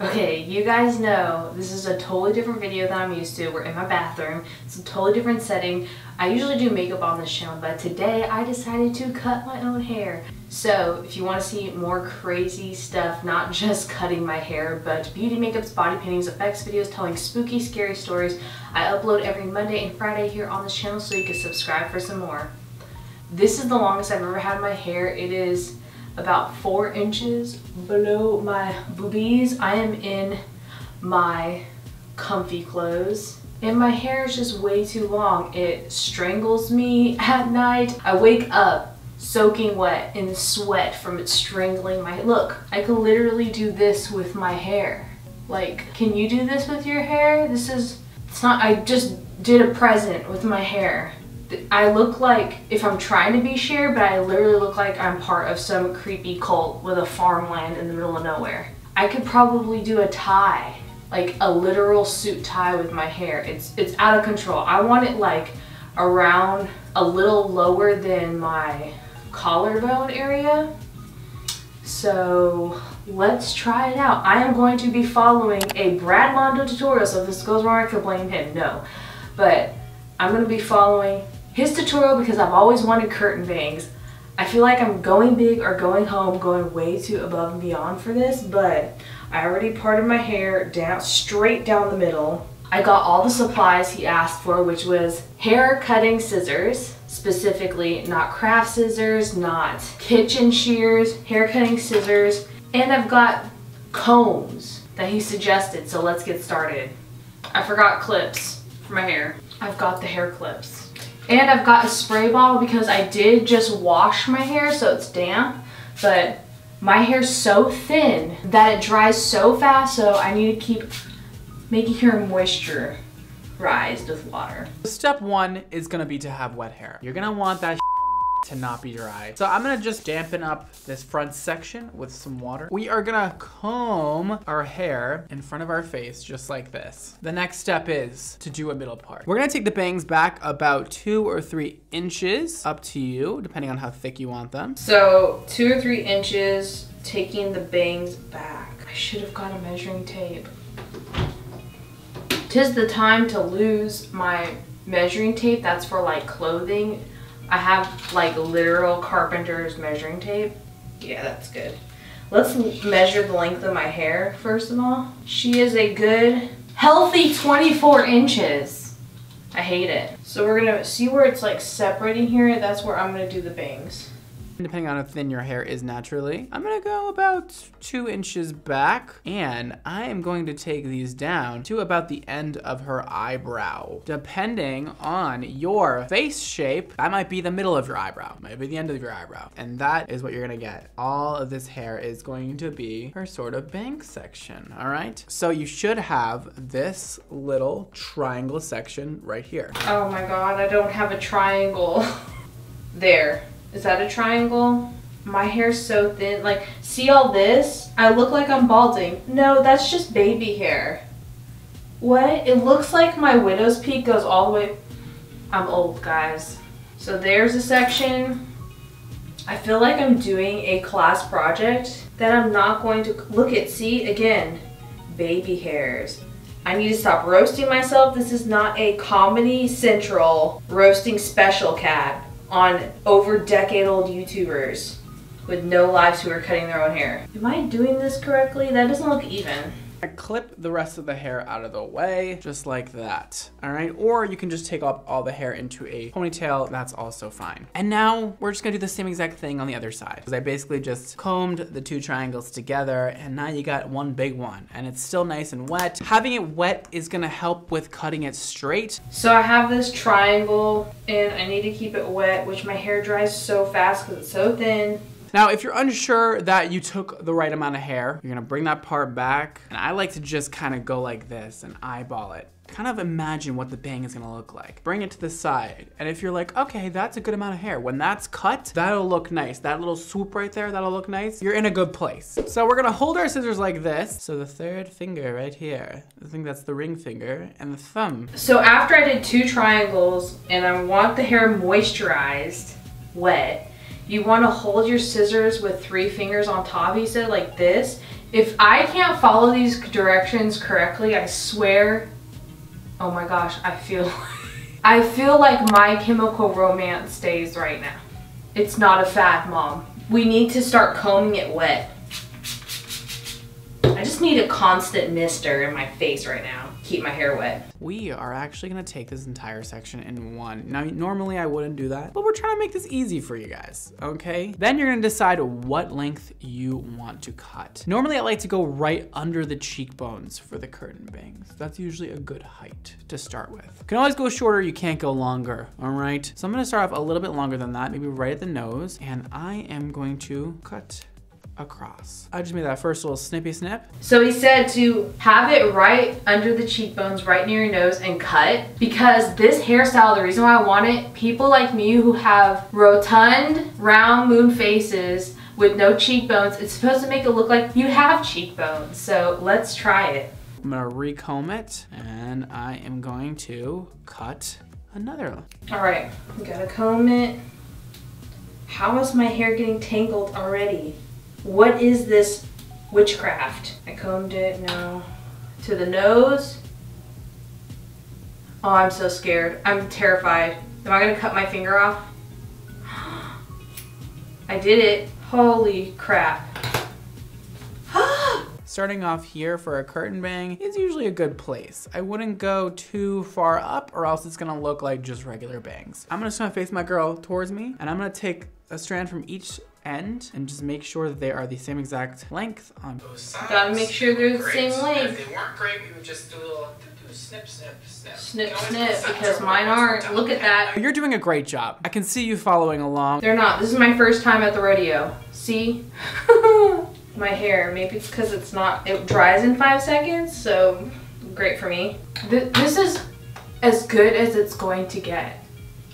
Okay, you guys know this is a totally different video than I'm used to. We're in my bathroom. It's a totally different setting. I usually do makeup on this channel, but today I decided to cut my own hair. So if you want to see more crazy stuff, not just cutting my hair, but beauty makeups, body paintings, effects videos, telling spooky, scary stories, I upload every Monday and Friday here on this channel, so you can subscribe for some more. This is the longest I've ever had my hair. It is about 4 inches below my boobies. I am in my comfy clothes and my hair is just way too long. It strangles me at night. I wake up soaking wet in sweat from it strangling my look. I could literally do this with my hair. Like, can you do this with your hair? I just did a present with my hair. I look like, if I'm trying to be Cher, but I literally look like I'm part of some creepy cult with a farmland in the middle of nowhere. I could probably do a tie, like a literal suit tie with my hair. It's out of control. I want it like around a little lower than my collarbone area. So let's try it out. I am going to be following a Brad Mondo tutorial, so if this goes wrong I could blame him, no. But I'm gonna be following his tutorial because I've always wanted curtain bangs. I feel like I'm going big or going home, going way too above and beyond for this, but I already parted my hair down, straight down the middle. I got all the supplies he asked for, which was hair cutting scissors, specifically not craft scissors, not kitchen shears, hair cutting scissors, and I've got combs that he suggested, so let's get started. I forgot clips for my hair. I've got the hair clips. And I've got a spray bottle because I did just wash my hair, so it's damp, but my hair's so thin that it dries so fast, so I need to keep making her moisturized with water. Step one is gonna be to have wet hair. You're gonna want that to not be dry. So I'm gonna just dampen up this front section with some water. We are gonna comb our hair in front of our face, just like this. The next step is to do a middle part. We're gonna take the bangs back about 2 or 3 inches, up to you, depending on how thick you want them. So 2 or 3 inches, taking the bangs back. I should have got a measuring tape. 'Tis the time to lose my measuring tape. That's for like clothing. I have like literal carpenter's measuring tape. Yeah, that's good. Let's measure the length of my hair first of all. She is a good, healthy 24 inches. I hate it. So we're gonna see where it's like separating here. That's where I'm gonna do the bangs. Depending on how thin your hair is naturally, I'm gonna go about 2 inches back, and I am going to take these down to about the end of her eyebrow. Depending on your face shape, that might be the middle of your eyebrow, might be the end of your eyebrow, and that is what you're gonna get. All of this hair is going to be her sort of bang section, all right? So you should have this little triangle section right here. Oh my God, I don't have a triangle. There. Is that a triangle? My hair's so thin. Like, see all this? I look like I'm balding. No, that's just baby hair. What? It looks like my widow's peak goes all the way. I'm old, guys. So there's a section. I feel like I'm doing a class project that I'm not going to, look at, see, again, baby hairs. I need to stop roasting myself. This is not a Comedy Central roasting special cat on over decade-old YouTubers with no lives who are cutting their own hair. Am I doing this correctly? That doesn't look even. I clip the rest of the hair out of the way, just like that, all right? Or you can just take up all the hair into a ponytail, that's also fine. And now we're just gonna do the same exact thing on the other side, because I basically just combed the two triangles together, and now you got one big one, and it's still nice and wet. Having it wet is gonna help with cutting it straight. So I have this triangle, and I need to keep it wet, which my hair dries so fast because it's so thin. Now, if you're unsure that you took the right amount of hair, you're gonna bring that part back. And I like to just kind of go like this and eyeball it. Kind of imagine what the bang is gonna look like. Bring it to the side. And if you're like, okay, that's a good amount of hair. When that's cut, that'll look nice. That little swoop right there, that'll look nice. You're in a good place. So we're gonna hold our scissors like this. So the third finger right here, I think that's the ring finger and the thumb. So after I did two triangles and I want the hair moisturized, wet, you want to hold your scissors with 3 fingers on top, he said, like this, If I can't follow these directions correctly, I swear, oh my gosh, I feel like My Chemical Romance days right now. It's not a fad, Mom. We need to start combing it wet. I just need a constant mister in my face right now. Keep my hair wet. We are actually gonna take this entire section in one. Now, normally I wouldn't do that, but we're trying to make this easy for you guys, okay? Then you're gonna decide what length you want to cut. Normally I like to go right under the cheekbones for the curtain bangs. That's usually a good height to start with. You can always go shorter, you can't go longer, all right? So I'm gonna start off a little bit longer than that, maybe right at the nose, and I am going to cut across. I just made that first little snippy snip. So he said to have it right under the cheekbones, right near your nose, and cut, because this hairstyle, the reason why I want it, people like me who have rotund, round moon faces with no cheekbones, it's supposed to make it look like you have cheekbones. So let's try it. I'm gonna recomb it, and I am going to cut another one. All right, gotta comb it. How is my hair getting tangled already? What is this witchcraft? I combed it now to the nose. Oh, I'm so scared. I'm terrified. Am I gonna cut my finger off? I did it. Holy crap. Starting off here for a curtain bang is usually a good place. I wouldn't go too far up or else it's gonna look like just regular bangs. I'm just gonna face my girl towards me, and I'm gonna take a strand from each end and just make sure that they are the same exact length on both sides. Gotta make sure they're the same length. If they weren't great, we would just do a little snip, snip, snip. Snip, snip, because mine aren't. Look at that. You're doing a great job. I can see you following along. They're not. This is my first time at the rodeo. See? My hair, maybe it's because it's not, it dries in 5 seconds, so great for me. This is as good as it's going to get.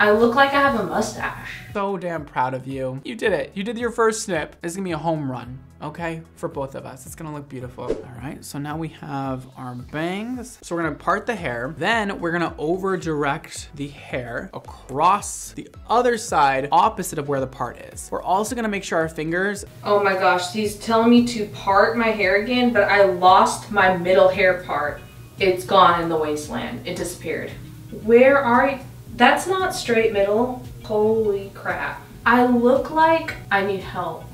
I look like I have a mustache. So damn proud of you. You did it. You did your first snip. It's gonna be a home run, okay? For both of us. It's gonna look beautiful. All right, so now we have our bangs. So we're gonna part the hair. Then we're gonna over direct the hair across the other side, opposite of where the part is. We're also gonna make sure our fingers. Oh my gosh, he's telling me to part my hair again, but I lost my middle hair part. It's gone in the wasteland. It disappeared. Where are you? That's not straight middle. Holy crap. I look like I need help.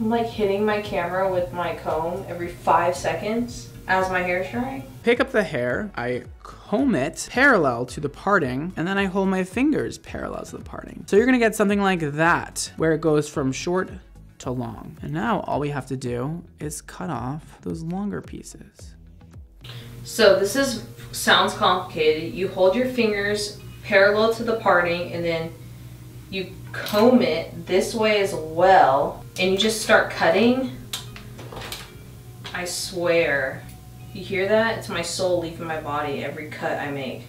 I'm like hitting my camera with my comb every 5 seconds as my hair's drying. Pick up the hair, I comb it parallel to the parting, and then I hold my fingers parallel to the parting. So you're gonna get something like that, where it goes from short to long. And now all we have to do is cut off those longer pieces. So this is, sounds complicated. You hold your fingers parallel to the parting, and then you comb it this way as well, and you just start cutting. I swear. You hear that? It's my soul leaving my body every cut I make.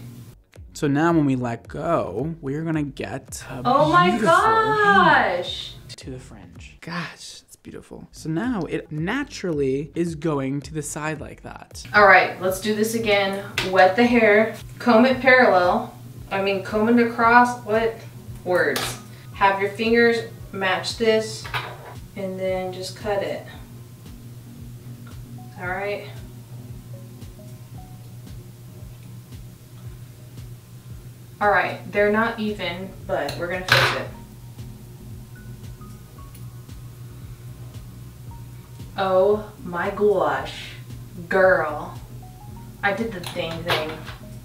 So now when we let go, we're gonna get a oh my gosh! To the fringe. Gosh, it's beautiful. So now it naturally is going to the side like that. All right, let's do this again. Wet the hair, comb it parallel. I mean, combing across, what words? Have your fingers match this, and then just cut it. All right. All right, they're not even, but we're gonna fix it. Oh my gosh, girl. I did the thing.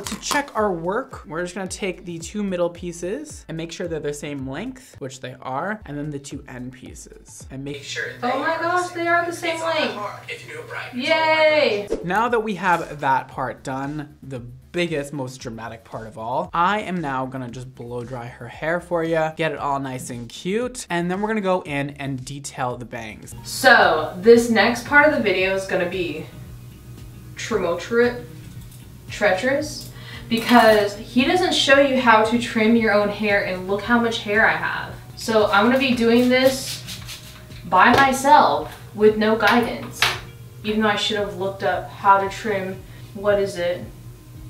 To check our work, we're just gonna take the two middle pieces and make sure they're the same length, which they are, and then the two end pieces. And make sure they oh my gosh, they are the same length. If you do it right. Yay! Now that we have that part done, the biggest, most dramatic part of all, I am now gonna just blow dry her hair for you, get it all nice and cute, and then we're gonna go in and detail the bangs. So, this next part of the video is gonna be treacherous, because he doesn't show you how to trim your own hair, and look how much hair I have. So I'm gonna be doing this by myself with no guidance, even though I should have looked up how to trim, what is it?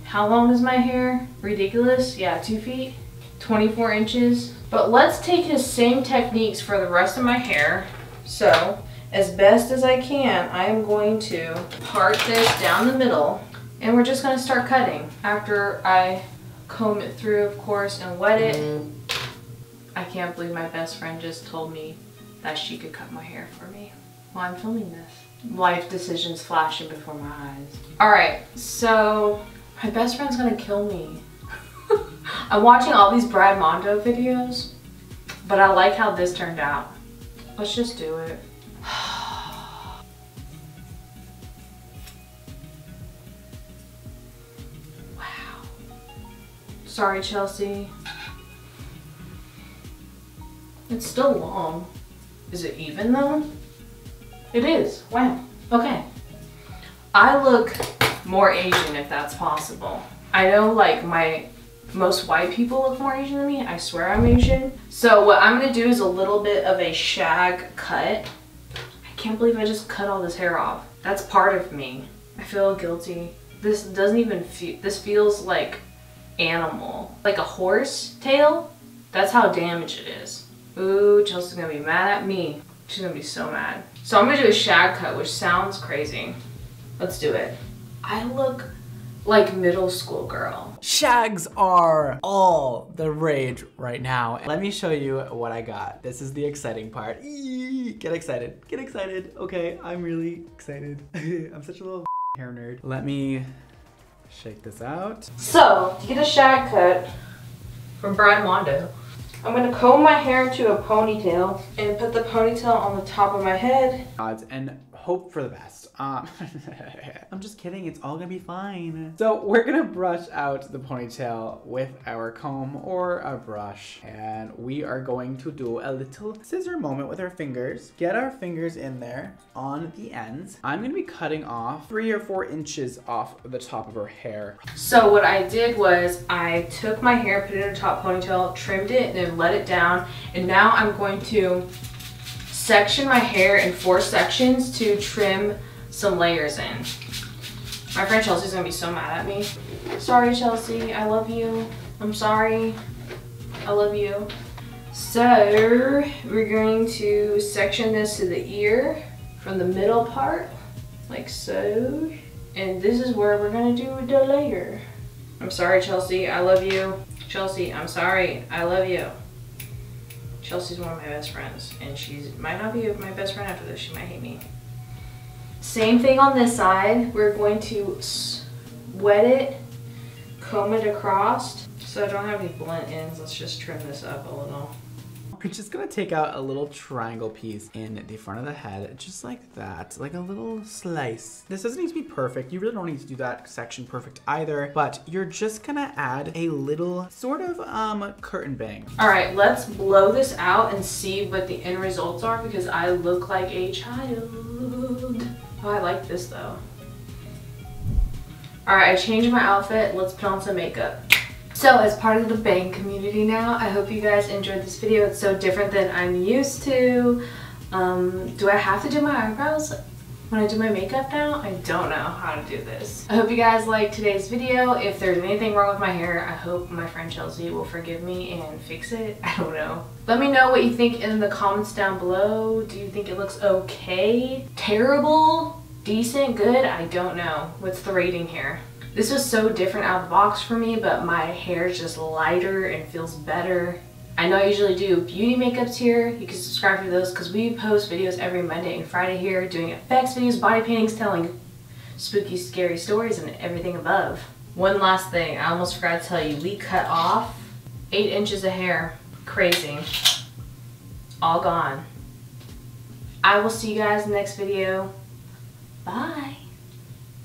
How long is my hair? Ridiculous, yeah, 2 feet, 24 inches. But let's take his same techniques for the rest of my hair. So as best as I can, I am going to part this down the middle, and we're just going to start cutting. After I comb it through, of course, and wet it. I can't believe my best friend just told me that she could cut my hair for me while I'm filming this. Life decisions flashing before my eyes. All right, so my best friend's gonna kill me. I'm watching all these Brad Mondo videos, but I like how this turned out. Let's just do it. Wow. Sorry, Chelsea. It's still long. Is it even though? It is. Wow. Okay. I look more Asian if that's possible. I know like most white people look more Asian than me. I swear I'm Asian. So what I'm gonna do is a little bit of a shag cut. I can't believe I just cut all this hair off. That's part of me. I feel guilty. This doesn't even feel, this feels like animal. Like a horse tail. That's how damaged it is. Ooh, Chelsea's gonna be mad at me. She's gonna be so mad. So I'm gonna do a shag cut, which sounds crazy. Let's do it. I look like middle school girl. Shags are all the rage right now. Let me show you what I got. This is the exciting part. Eee, get excited, get excited. Okay, I'm really excited. I'm such a little hair nerd. Let me shake this out. So, to get a shag cut from Brad Mondo, I'm gonna comb my hair into a ponytail and put the ponytail on the top of my head. And hope for the best. I'm just kidding, it's all gonna be fine. So we're gonna brush out the ponytail with our comb or a brush. And we are going to do a little scissor moment with our fingers. Get our fingers in there on the ends. I'm gonna be cutting off 3 or 4 inches off the top of her hair. So what I did was I took my hair, put it in a top ponytail, trimmed it, and then let it down. And now I'm going to section my hair in 4 sections to trim some layers in. My friend Chelsea's gonna be so mad at me. Sorry, Chelsea, I love you. I'm sorry, I love you. So we're going to section this to the ear from the middle part, like so. And this is where we're gonna do the layer. I'm sorry, Chelsea, I love you. Chelsea, I'm sorry, I love you. Chelsea's one of my best friends, and she might not be my best friend after this. She might hate me. Same thing on this side. We're going to wet it, comb it across. So I don't have any blunt ends. Let's just trim this up a little. We're just gonna take out a little triangle piece in the front of the head, just like that, like a little slice. This doesn't need to be perfect. You really don't need to do that section perfect either, but you're just gonna add a little sort of curtain bang. All right, let's blow this out and see what the end results are because I look like a child. Oh, I like this though. All right, I changed my outfit. Let's put on some makeup. So as part of the bang community now, I hope you guys enjoyed this video. It's so different than I'm used to. Do I have to do my eyebrows when I do my makeup now? I don't know how to do this. I hope you guys liked today's video. If there's anything wrong with my hair, I hope my friend Chelsea will forgive me and fix it. I don't know. Let me know what you think in the comments down below. Do you think it looks okay? Terrible? Decent? Good? I don't know. What's the rating here? This was so different out of the box for me, but my hair is just lighter and feels better. I know I usually do beauty makeups here. You can subscribe for those because we post videos every Monday and Friday here, doing effects videos, body paintings, telling spooky, scary stories, and everything above. One last thing, I almost forgot to tell you, we cut off 8 inches of hair. Crazy. All gone. I will see you guys in the next video. Bye.